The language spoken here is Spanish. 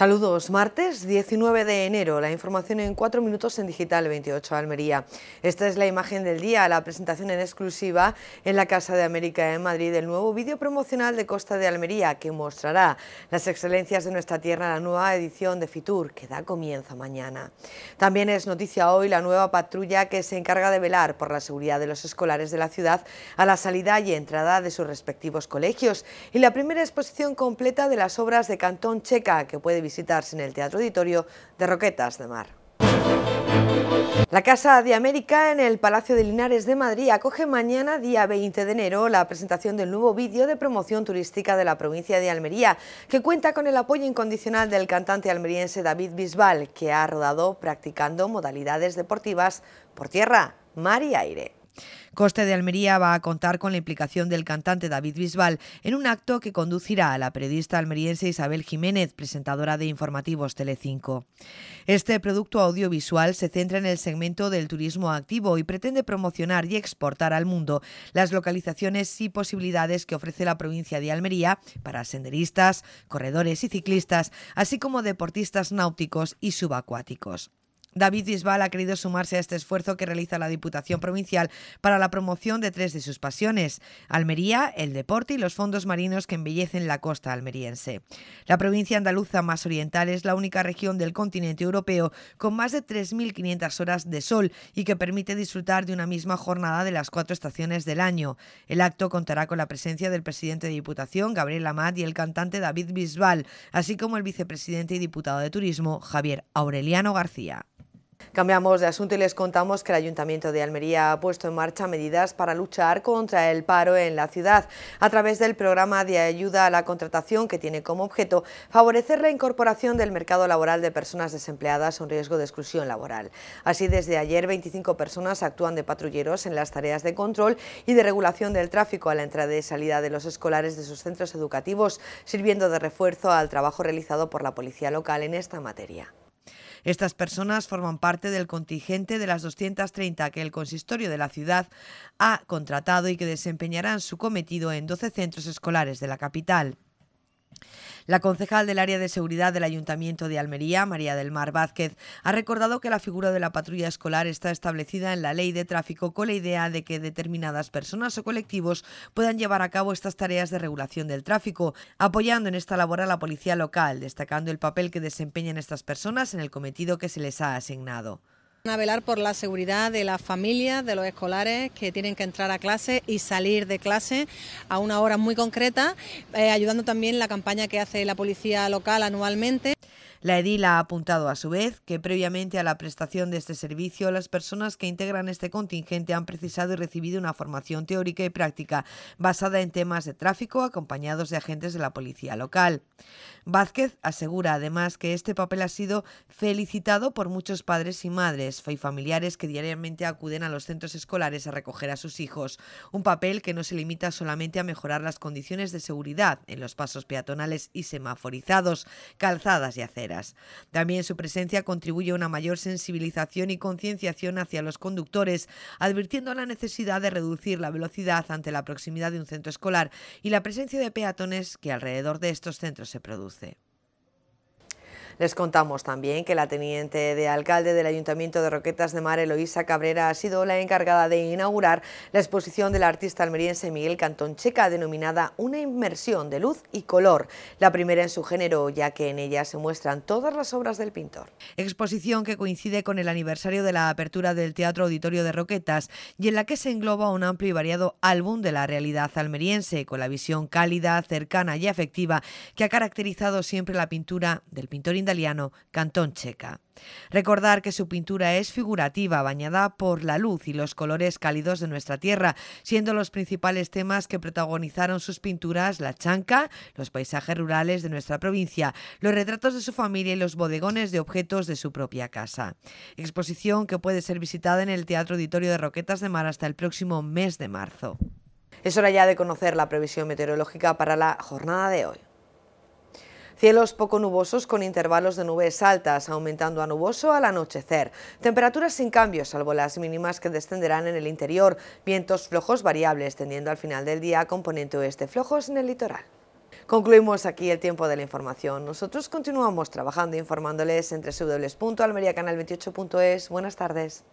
Saludos, martes 19 de enero, la información en 4 minutos en Digital 28 Almería. Esta es la imagen del día, la presentación en exclusiva en la Casa de América en Madrid del nuevo vídeo promocional de Costa de Almería que mostrará las excelencias de nuestra tierra en la nueva edición de Fitur que da comienzo mañana. También es noticia hoy la nueva patrulla que se encarga de velar por la seguridad de los escolares de la ciudad a la salida y entrada de sus respectivos colegios y la primera exposición completa de las obras de Cantón Checa que puede visitarse en el Teatro Auditorio de Roquetas de Mar. La Casa de América en el Palacio de Linares de Madrid acoge mañana, día 20 de enero, la presentación del nuevo vídeo de promoción turística de la provincia de Almería, que cuenta con el apoyo incondicional del cantante almeriense David Bisbal, que ha rodado practicando modalidades deportivas por tierra, mar y aire. Costa de Almería va a contar con la implicación del cantante David Bisbal en un acto que conducirá a la periodista almeriense Isabel Jiménez, presentadora de Informativos Telecinco. Este producto audiovisual se centra en el segmento del turismo activo y pretende promocionar y exportar al mundo las localizaciones y posibilidades que ofrece la provincia de Almería para senderistas, corredores y ciclistas, así como deportistas náuticos y subacuáticos. David Bisbal ha querido sumarse a este esfuerzo que realiza la Diputación Provincial para la promoción de tres de sus pasiones, Almería, el deporte y los fondos marinos que embellecen la costa almeriense. La provincia andaluza más oriental es la única región del continente europeo con más de 3.500 horas de sol y que permite disfrutar de una misma jornada de las cuatro estaciones del año. El acto contará con la presencia del presidente de Diputación, Gabriel Amat, y el cantante David Bisbal, así como el vicepresidente y diputado de Turismo, Javier Aureliano García. Cambiamos de asunto y les contamos que el Ayuntamiento de Almería ha puesto en marcha medidas para luchar contra el paro en la ciudad a través del programa de ayuda a la contratación que tiene como objeto favorecer la incorporación del mercado laboral de personas desempleadas en riesgo de exclusión laboral. Así, desde ayer 25 personas actúan de patrulleros en las tareas de control y de regulación del tráfico a la entrada y salida de los escolares de sus centros educativos, sirviendo de refuerzo al trabajo realizado por la Policía Local en esta materia. Estas personas forman parte del contingente de las 230 que el consistorio de la ciudad ha contratado y que desempeñarán su cometido en 12 centros escolares de la capital. La concejal del área de seguridad del Ayuntamiento de Almería, María del Mar Vázquez, ha recordado que la figura de la patrulla escolar está establecida en la Ley de Tráfico con la idea de que determinadas personas o colectivos puedan llevar a cabo estas tareas de regulación del tráfico, apoyando en esta labor a la Policía Local, destacando el papel que desempeñan estas personas en el cometido que se les ha asignado. Van a velar por la seguridad de las familias, de los escolares que tienen que entrar a clase y salir de clase a una hora muy concreta, ayudando también la campaña que hace la Policía Local anualmente. La edil ha apuntado a su vez que previamente a la prestación de este servicio las personas que integran este contingente han precisado y recibido una formación teórica y práctica basada en temas de tráfico acompañados de agentes de la Policía Local. Vázquez asegura además que este papel ha sido felicitado por muchos padres y madres y familiares que diariamente acuden a los centros escolares a recoger a sus hijos, un papel que no se limita solamente a mejorar las condiciones de seguridad en los pasos peatonales y semaforizados, calzadas y aceras. También su presencia contribuye a una mayor sensibilización y concienciación hacia los conductores, advirtiendo la necesidad de reducir la velocidad ante la proximidad de un centro escolar y la presencia de peatones que alrededor de estos centros se produce. Les contamos también que la teniente de alcalde del Ayuntamiento de Roquetas de Mar, Eloisa Cabrera, ha sido la encargada de inaugurar la exposición del artista almeriense Miguel Cantón Checa, denominada Una inmersión de luz y color, la primera en su género, ya que en ella se muestran todas las obras del pintor. Exposición que coincide con el aniversario de la apertura del Teatro Auditorio de Roquetas y en la que se engloba un amplio y variado álbum de la realidad almeriense, con la visión cálida, cercana y afectiva que ha caracterizado siempre la pintura del pintor italiano Cantón Checa. Recordar que su pintura es figurativa, bañada por la luz y los colores cálidos de nuestra tierra, siendo los principales temas que protagonizaron sus pinturas la chanca, los paisajes rurales de nuestra provincia, los retratos de su familia y los bodegones de objetos de su propia casa. Exposición que puede ser visitada en el Teatro Auditorio de Roquetas de Mar hasta el próximo mes de marzo. Es hora ya de conocer la previsión meteorológica para la jornada de hoy. Cielos poco nubosos con intervalos de nubes altas, aumentando a nuboso al anochecer. Temperaturas sin cambios, salvo las mínimas que descenderán en el interior. Vientos flojos variables, tendiendo al final del día a componente oeste flojos en el litoral. Concluimos aquí el tiempo de la información. Nosotros continuamos trabajando e informándoles en www.almeriacanal28.es. Buenas tardes.